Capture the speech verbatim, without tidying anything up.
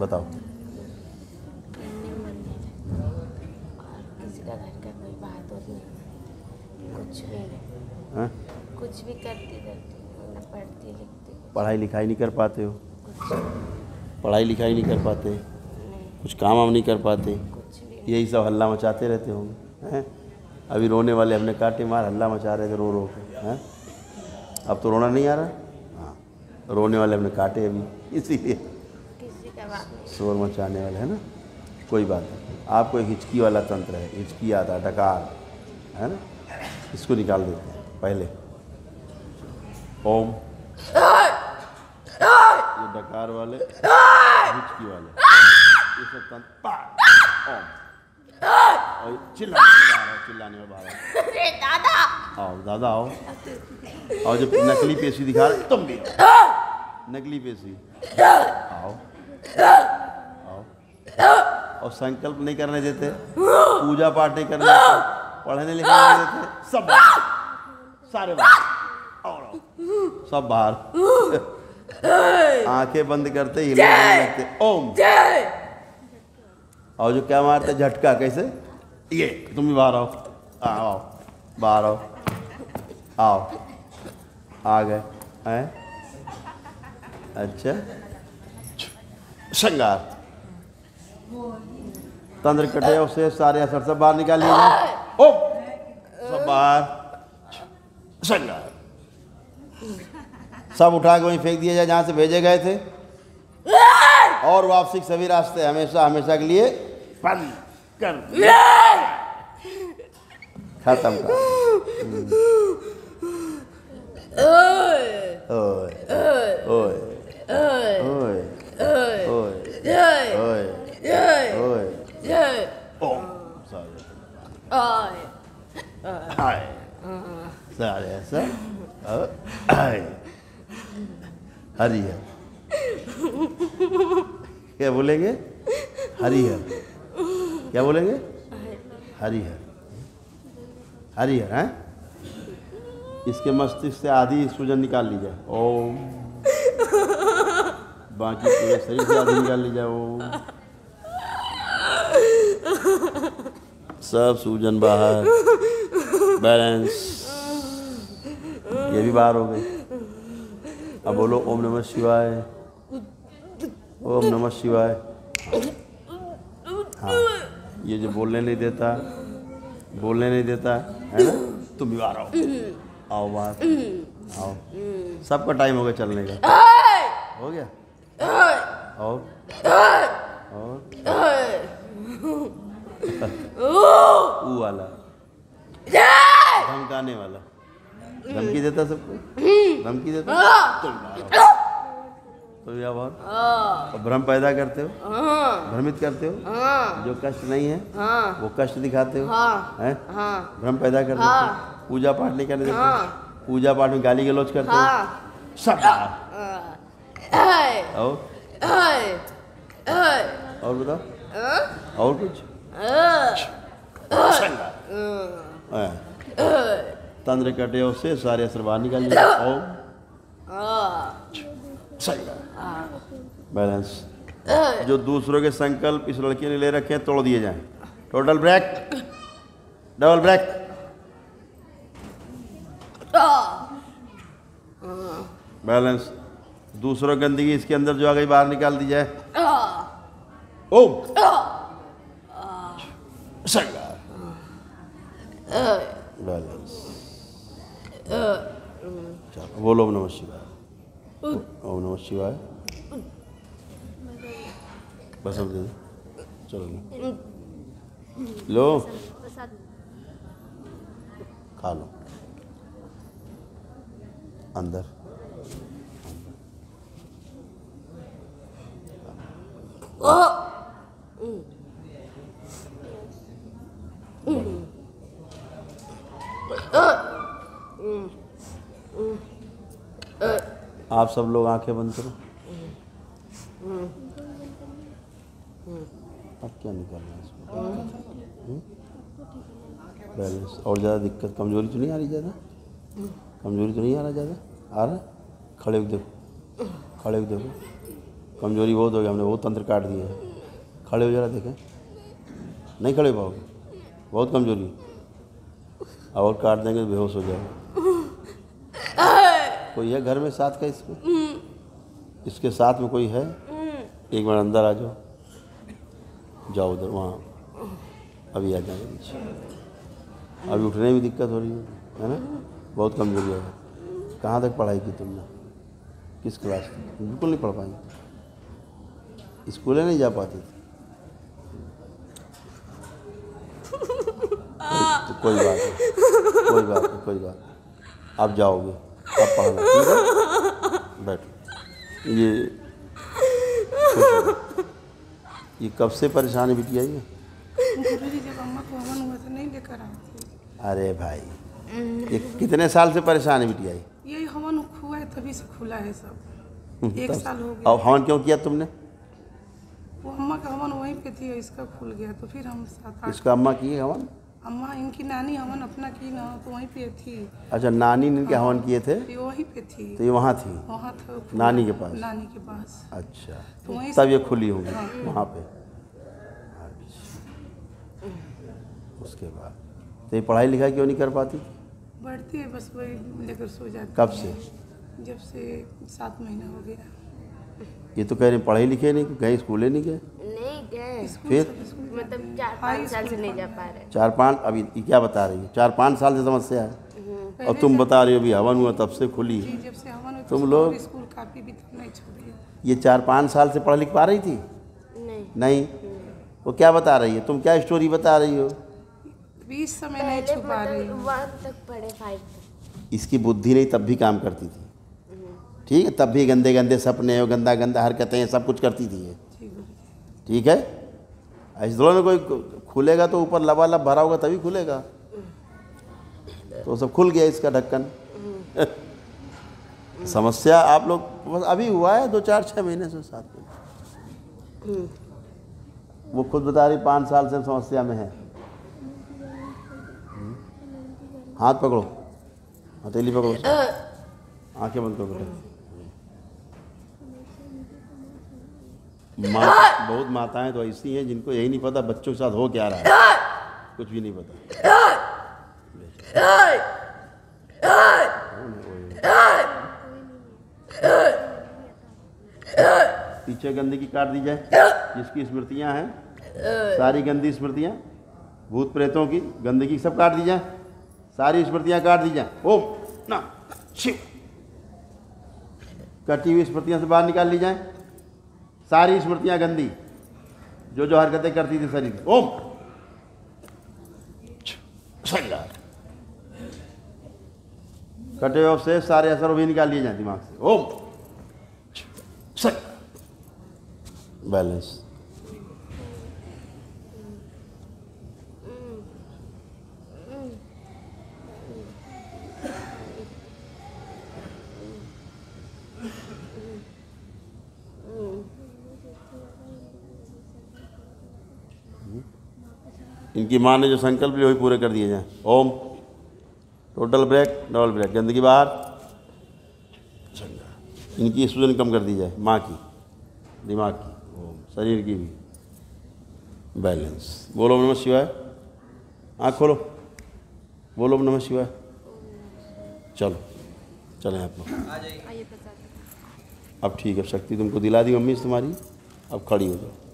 बताओ। किसी का घर का कोई बात होती है, कुछ भी नहीं, कुछ भी करती करती पढ़ती लिखती, पढ़ाई लिखाई नहीं कर पाते हो, पढ़ाई लिखाई नहीं कर पाते, कुछ काम हम नहीं कर पाते, यही सब हल्ला मचाते रहते होंगे। हैं अभी रोने वाले हमने काटे मार, हल्ला मचा रहे थे रो रो के। हैं अब तो रोना नहीं आ रहा। हाँ रोने वाले हमने काटे अभी, इसीलिए शोर मचाने वाले, है ना। कोई बात नहीं, आपको एक हिचकी वाला तंत्र है, हिचकी आता डकार, है ना, इसको निकाल देते हैं। पहले ओम, ये डकार वाले हिचकी वाले, ये सब तंत्र ओम, और चिल्लाने चिल्लाने में बाहर दादा आओ, दादा आओ। और जब नकली पेशी दिखा रहे तुम भी नकली पेशी आओ आओ। और संकल्प नहीं करने देते, पूजा पाठ नहीं करने देते, पढ़ने लिखने नहीं देते, सब बाहर, सारे बाहर और सब बाहर। आंखें बंद करते ही लगते ओम, और जो क्या मारते झटका, कैसे ये तुम भी बाहर आओ, आओ बाहर आओ, आओ आ गए हैं। अच्छा श्रृंगार तंत्र कटे, उसे सारे असर सब बाहर निकालिए ओ सब बाहर। श्रृंगार सब उठा के वहीं फेंक दिया जाए जहाँ से भेजे गए थे, और वापसी सभी रास्ते हमेशा हमेशा के लिए बंद कर खत्म कर। ओए ओए ओए ओए ओम सारे ऐसा हरी है। क्या बोलेंगे? हरिहर। क्या बोलेंगे? हरिहर हरिहर। हैं इसके मस्तिष्क से आधी सूजन निकाल ली जाए ओम, बाकी पूरे शरीर से आधी निकाल ली जाए ओम, सब सूजन बाहर, बैलेंस ये भी बाहर हो गई। अब बोलो ओम नमः शिवाय, ओम नमः शिवाय। हाँ ये जो बोलने नहीं देता, बोलने नहीं देता है ना, तुम भी आ रहा हो, आओ बाहर आओ। सबका टाइम हो गया चलने का, हो गया। और और ऊ वाला धमकाने वाला, धमकी देता सबको, धमकी देता तुम तो या और भ्रम पैदा करते हो, भ्रमित करते हो, जो कष्ट नहीं है वो कष्ट दिखाते हो, हैं भ्रम पैदा करते हो। पूजा पाठ नहीं करने देते, पूजा पाठ में गाली गलौज करते हो, सब बाहर। और बताओ और कुछ। तंत्र कटे से सारे असर बाहर निकाल लिया, बैलेंस। जो दूसरों के संकल्प इस लड़के ने ले रखे हैं तोड़ दिए जाएं। Total break, double break. Balance. दूसरों की गंदगी इसके अंदर जो आ गई बाहर निकाल दी जाए ओम। बैलेंस। चलो बोलो ओम नमः शिवाय, ओम नमः शिवाय। बस अब दे दो, चलो ना लो खा लो अंदर। आप सब लोग आंखें बंद करो, अब क्या निकालना है इसमें बैलेंस। और ज़्यादा दिक्कत कमजोरी तो नहीं आ रही, ज़्यादा कमजोरी तो नहीं आ रहा, ज़्यादा आ रहा। खड़े हो देखो, खड़े हो देखो, कमजोरी बहुत हो गई, हमने बहुत तंत्र काट दिया है। खड़े हो जरा देखें, नहीं खड़े हो पाओगे, बहुत कमजोरी, और काट देंगे बेहोश हो जाएगा। कोई है घर में साथ का इसमें, इसके साथ में कोई है? एक बार अंदर आ जाओ, जाओ उधर, वहाँ अभी आ जाएंगे पीछे। अभी उठने में दिक्कत हो रही है, है ना, बहुत कमजोरी है। कहाँ तक पढ़ाई की तुमने, किस क्लास तक? बिल्कुल नहीं पढ़ पाई, स्कूलें नहीं जा पाती थी। तो कोई बात नहीं, कोई बात नहीं, कोई बात नहीं, आप जाओगे, आप पढ़ना, ठीक है? बैठो। ये ये कब से परेशान है बिटिया? ये नहीं लेकर आती। अरे भाई, ये कितने साल से परेशान है बिटिया? ये हवन हुआ है तभी से खुला है सब, एक साल हो गया। और हवन क्यों किया तुमने? वो अम्मा का हवन वहीं पे थी, इसका खुल गया तो फिर हम साथ। इसका अम्मा की हवन? अम्मा इनकी नानी हवन अपना की ना, तो वहीं पे थी। अच्छा, नानी इनके हवन किए थे, वहीं पे थी। तो ये वहाँ थी, वहाँ था नानी के पास? नानी के पास। अच्छा, तो तब ये खुली होगी वहाँ पे। उसके बाद तो ये पढ़ाई लिखाई क्यों नहीं कर पाती? बढ़ती है बस, वही लेकर सो जाती। कब से? जब से सात महीना हो गया। ये तो कह रहे पढ़े लिखे नहीं, गए स्कूले नहीं गए? नहीं गए। फिर मतलब चार पाँच साल से नहीं जा पा रहे। चार पाँच, अभी क्या बता रही है, चार पाँच साल से समस्या है, और तुम बता रही हो अभी हवन हुआ तब से खुली है। जब से हवन हुआ तुम लोग स्कूल काफी भी नहीं छोड़ी। ये चार पाँच साल से पढ़ लिख पा रही थी? नहीं नहीं। वो क्या बता रही है, तुम क्या स्टोरी बता रही हो? बीस समय नहीं छू पा रही, तक पढ़े फाइव। इसकी बुद्धि नहीं, तब भी काम करती थी, ठीक है? तब भी गंदे गंदे सपने हो, गंदा गंदा हरकतें, सब कुछ करती थी ये, ठीक है? ऐसे दोनों में कोई खुलेगा तो ऊपर लबालब भरा होगा तभी खुलेगा, तो सब खुल गया इसका ढक्कन। समस्या आप लोग बस अभी हुआ है दो चार छः महीने से, सात महीने। वो खुद बता रही पाँच साल से समस्या में है। हाथ पकड़ो, हथेली पकड़ो, आंखें बंद करो। माँ, बहुत माताएं तो ऐसी हैं जिनको यही नहीं पता बच्चों के साथ हो क्या रहा है, कुछ भी नहीं पता। पीछे गंदगी काट दी जाए, जिसकी स्मृतियां हैं सारी गंदी स्मृतियां, भूत प्रेतों की गंदगी सब काट दी जाए, सारी स्मृतियां काट दी जाए। ओम ना शिव, कटी हुई स्मृतियां से बाहर निकाल ली जाए, सारी स्मृतियां गंदी, जो जो हरकतें करती थी शरीर में। ओम कटे हुए से सारे असर भी निकाल लिए जाए दिमाग से। ओम बैलेंस। इनकी माँ ने जो संकल्प लिए वही पूरे कर दिए जाएँ। Om total break, double break, गंदगी बाहर। इनकी सूजन कम कर दी जाए, माँ की, दिमाग की, ओम शरीर की भी। बैलेंस। बोलो नमः शिवाय, आँख खोलो, बोलो नमः शिवाय। चलो चलें आप लोग, अब ठीक है, शक्ति तुमको दिला दी मम्मी तुम्हारी, अब खड़ी हो जाओ।